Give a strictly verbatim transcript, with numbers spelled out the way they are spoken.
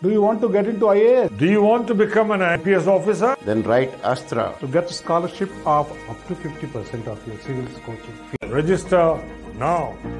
Do you want to get into I A S? Do you want to become an I P S officer? Then write ASTRA to get a scholarship of up to fifty percent of your civil coaching fee. Register now.